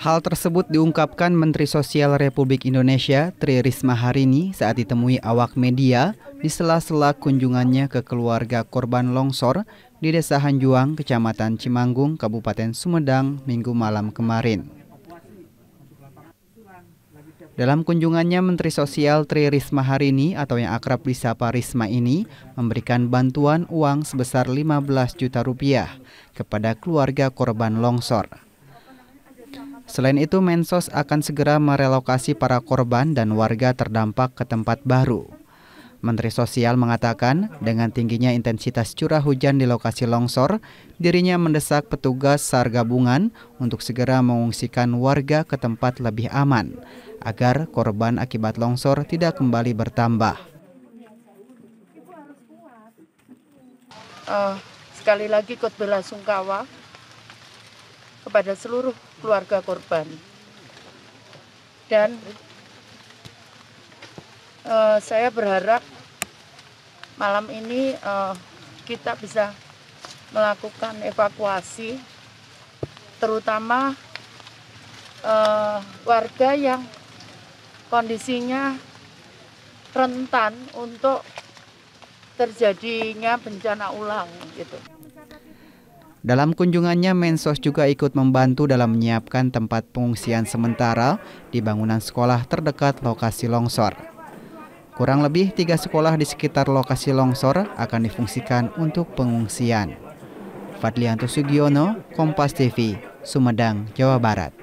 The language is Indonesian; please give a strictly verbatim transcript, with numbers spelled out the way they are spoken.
Hal tersebut diungkapkan Menteri Sosial Republik Indonesia Tri Rismaharini saat ditemui awak media di sela-sela kunjungannya ke keluarga korban longsor di Desa Hanjuang, Kecamatan Cimanggung, Kabupaten Sumedang, Minggu malam kemarin. Dalam kunjungannya, Menteri Sosial Tri Rismaharini atau yang akrab disapa Risma ini memberikan bantuan uang sebesar lima belas juta rupiah kepada keluarga korban longsor. Selain itu, Mensos akan segera merelokasi para korban dan warga terdampak ke tempat baru. Menteri Sosial mengatakan, dengan tingginya intensitas curah hujan di lokasi longsor, dirinya mendesak petugas SAR gabungan untuk segera mengungsikan warga ke tempat lebih aman, agar korban akibat longsor tidak kembali bertambah. Uh, sekali lagi ikut belasungkawa kepada seluruh keluarga korban dan uh, saya berharap malam ini uh, kita bisa melakukan evakuasi terutama uh, warga yang kondisinya rentan untuk terjadinya bencana ulang gitu. Dalam kunjungannya, Mensos juga ikut membantu dalam menyiapkan tempat pengungsian sementara di bangunan sekolah terdekat lokasi longsor. Kurang lebih tiga sekolah di sekitar lokasi longsor akan difungsikan untuk pengungsian. Fadlianto Sugiono, Kompas T V, Sumedang, Jawa Barat.